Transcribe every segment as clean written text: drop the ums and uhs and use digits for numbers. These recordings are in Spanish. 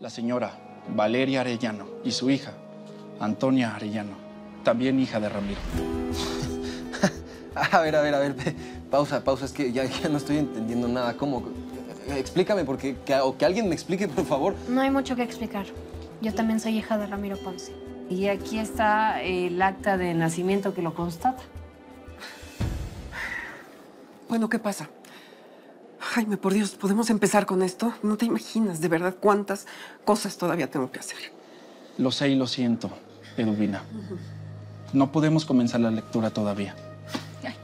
la señora Valeria Arellano y su hija, Antonia Arellano, también hija de Ramiro. A ver, pausa, es que ya no estoy entendiendo nada. ¿Cómo? Explícame, porque que alguien me explique, por favor. No hay mucho que explicar. Yo también soy hija de Ramiro Ponce. Y aquí está el acta de nacimiento que lo constata. Bueno, ¿qué pasa? Jaime, por Dios, ¿podemos empezar con esto? No te imaginas, de verdad, cuántas cosas todavía tengo que hacer. Lo sé y lo siento, Eduvina. No podemos comenzar la lectura todavía. Ay.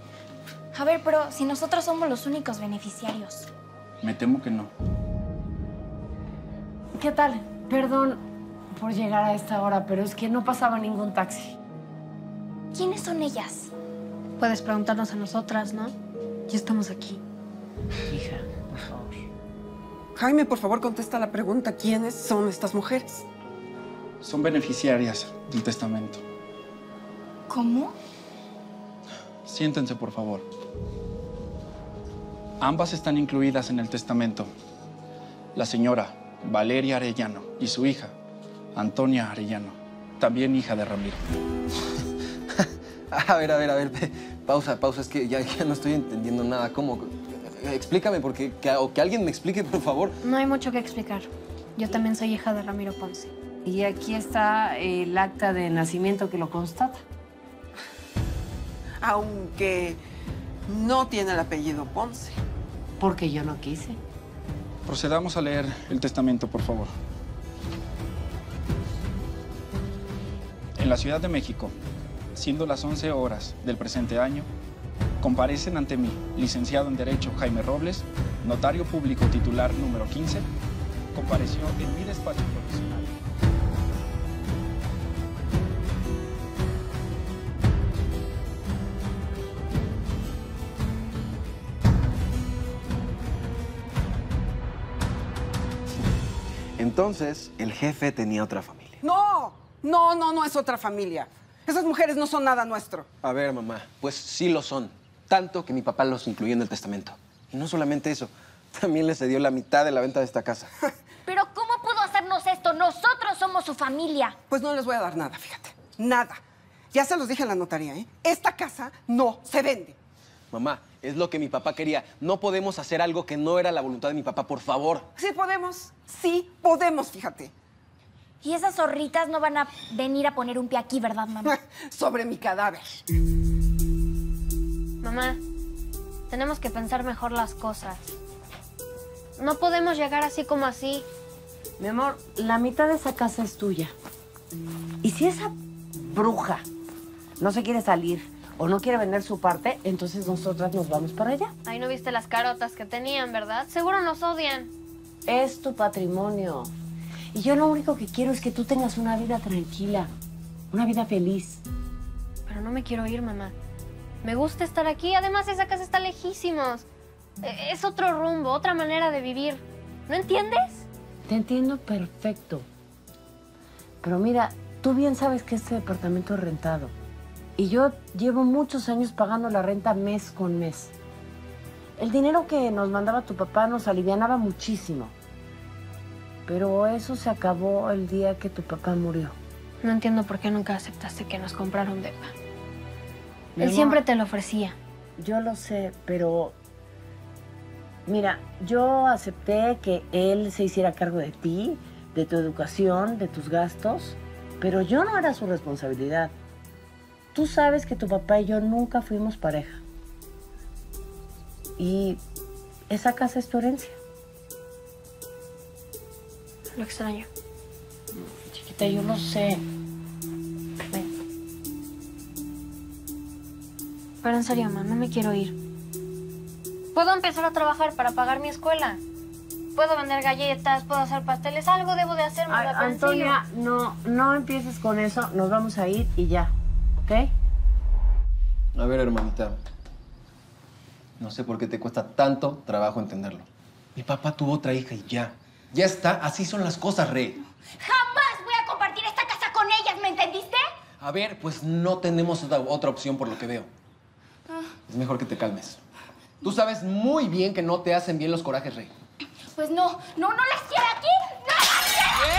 A ver, pero si nosotros somos los únicos beneficiarios. Me temo que no. ¿Qué tal? Perdón por llegar a esta hora, pero es que no pasaba ningún taxi. ¿Quiénes son ellas? Puedes preguntarnos a nosotras, ¿no? Ya estamos aquí. Hija, por favor. Jaime, por favor, contesta la pregunta. ¿Quiénes son estas mujeres? Son beneficiarias del testamento. ¿Cómo? Siéntense, por favor. Ambas están incluidas en el testamento. La señora Valeria Arellano y su hija, Antonia Arellano, también hija de Ramiro. A ver, pausa, es que ya no estoy entendiendo nada. ¿Cómo? Explícame, porque que alguien me explique, por favor. No hay mucho que explicar. Yo también soy hija de Ramiro Ponce. Y aquí está el acta de nacimiento que lo constata. Aunque no tiene el apellido Ponce. Porque yo no quise. Procedamos a leer el testamento, por favor. En la Ciudad de México, siendo las 11 horas del presente año, comparecen ante mí, licenciado en Derecho Jaime Robles, notario público titular número 15, compareció en mi despacho profesional. Entonces, el jefe tenía otra familia. No es otra familia. Esas mujeres no son nada nuestro. A ver, mamá, pues sí lo son. Tanto que mi papá los incluyó en el testamento. Y no solamente eso, también les cedió la mitad de la venta de esta casa. ¿Pero cómo pudo hacernos esto? Nosotros somos su familia. Pues no les voy a dar nada, fíjate. Nada. Ya se los dije en la notaría, ¿eh? Esta casa no se vende. Mamá, es lo que mi papá quería. No podemos hacer algo que no era la voluntad de mi papá, por favor. Sí podemos, fíjate. Y esas zorritas no van a venir a poner un pie aquí, ¿verdad, mamá? Sobre mi cadáver. Mamá, tenemos que pensar mejor las cosas. No podemos llegar así como así. Mi amor, la mitad de esa casa es tuya. Y si esa bruja no se quiere salir o no quiere vender su parte, entonces nosotras nos vamos para allá. Ahí no viste las carotas que tenían, ¿verdad? Seguro nos odian. Es tu patrimonio. Y yo lo único que quiero es que tú tengas una vida tranquila, una vida feliz. Pero no me quiero ir, mamá. Me gusta estar aquí. Además, esa casa está lejísimos. Es otro rumbo, otra manera de vivir. ¿No entiendes? Te entiendo perfecto. Pero mira, tú bien sabes que este departamento es rentado. Y yo llevo muchos años pagando la renta mes con mes. El dinero que nos mandaba tu papá nos alivianaba muchísimo. Pero eso se acabó el día que tu papá murió. No entiendo por qué nunca aceptaste que nos comprara un depa. Él siempre te lo ofrecía. Yo lo sé, pero... Mira, yo acepté que él se hiciera cargo de ti, de tu educación, de tus gastos, pero yo no era su responsabilidad. Tú sabes que tu papá y yo nunca fuimos pareja. Y esa casa es tu herencia. Lo extraño. Chiquita, yo lo sé. Ven. Pero en serio, mamá, no me quiero ir. Puedo empezar a trabajar para pagar mi escuela. Puedo vender galletas, puedo hacer pasteles. Algo debo de hacer, más la Antonia, no empieces con eso. Nos vamos a ir y ya, ¿ok? A ver, hermanita. No sé por qué te cuesta tanto trabajo entenderlo. Mi papá tuvo otra hija y ya. Ya está, así son las cosas, Rey. ¡Jamás voy a compartir esta casa con ellas! ¿Me entendiste? A ver, pues no tenemos otra opción por lo que veo. Es mejor que te calmes. Tú sabes muy bien que no te hacen bien los corajes, Rey. Pues no las quiero aquí. ¡No las quiero!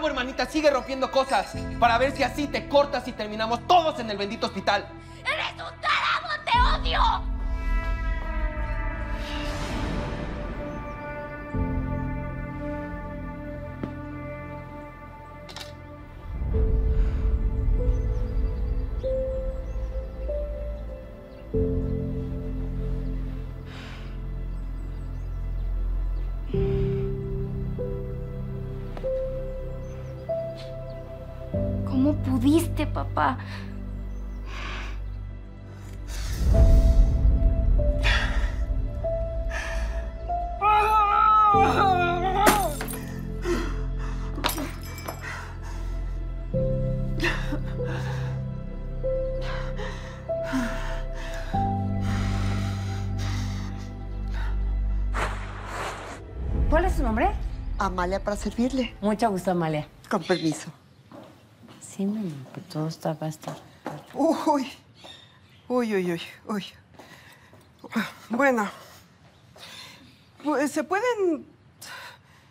bravo, hermanita, sigue rompiendo cosas para ver si así te cortas y terminamos todos en el bendito hospital. ¡Eres un tarado! ¡Te odio! ¿Cómo pudiste, papá? ¿Cuál es su nombre? Amalia, para servirle. Mucho gusto, Amalia. Con permiso. Sí, mamá, pero todo está, va a estar. Uy, uy, uy, uy, uy. Bueno, pues se pueden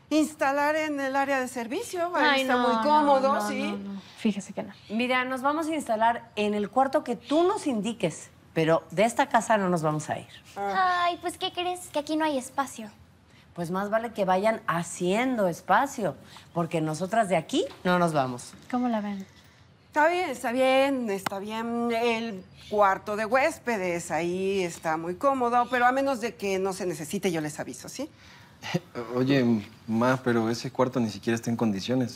instalar en el área de servicio. Ahí está muy cómodo, ¿sí? No. Fíjese que no. Mira, nos vamos a instalar en el cuarto que tú nos indiques, pero de esta casa no nos vamos a ir. Ay, pues, ¿qué crees? Que aquí no hay espacio. Pues más vale que vayan haciendo espacio, porque nosotras de aquí no nos vamos. ¿Cómo la ven? Está bien, está bien, está bien. El cuarto de huéspedes ahí está muy cómodo, pero a menos de que no se necesite, yo les aviso, ¿sí? Oye, ma, pero ese cuarto ni siquiera está en condiciones.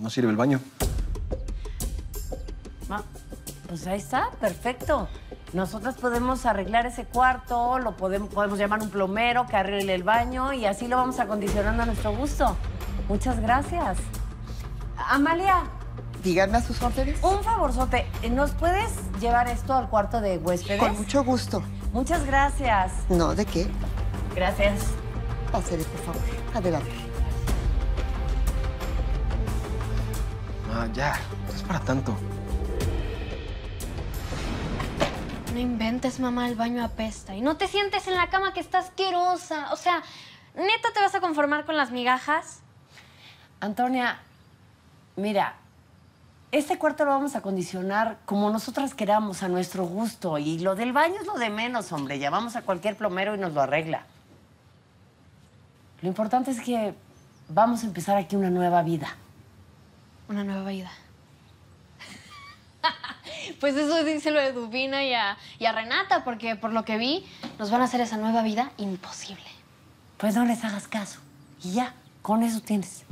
No sirve el baño. Ma, pues ahí está, perfecto. Nosotras podemos arreglar ese cuarto, lo podemos llamar un plomero que arregle el baño y así lo vamos acondicionando a nuestro gusto. Muchas gracias. Amalia. Díganme a sus órdenes. Un favorzote, ¿nos puedes llevar esto al cuarto de huéspedes? Con mucho gusto. Muchas gracias. No, ¿de qué? Gracias. Pásale, por favor. Adelante. Ah, ya. No es para tanto. No inventes, mamá, el baño apesta. Y no te sientes en la cama, que está asquerosa. O sea, ¿neta te vas a conformar con las migajas? Antonia, mira, este cuarto lo vamos a acondicionar como nosotras queramos, a nuestro gusto. Y lo del baño es lo de menos, hombre. Llamamos a cualquier plomero y nos lo arregla. Lo importante es que vamos a empezar aquí una nueva vida. Una nueva vida. Pues eso dice lo de Eduvina y a Renata, porque por lo que vi, nos van a hacer esa nueva vida imposible. Pues no les hagas caso. Y ya, con eso tienes.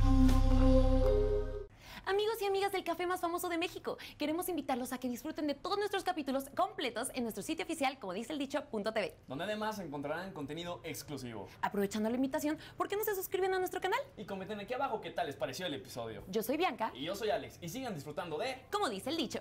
Amigos y amigas del café más famoso de México, queremos invitarlos a que disfruten de todos nuestros capítulos completos en nuestro sitio oficial, como dice el dicho.tv, donde además encontrarán contenido exclusivo. Aprovechando la invitación, ¿por qué no se suscriben a nuestro canal? Y comenten aquí abajo qué tal les pareció el episodio. Yo soy Bianca. Y yo soy Alex. Y sigan disfrutando de Como dice el dicho.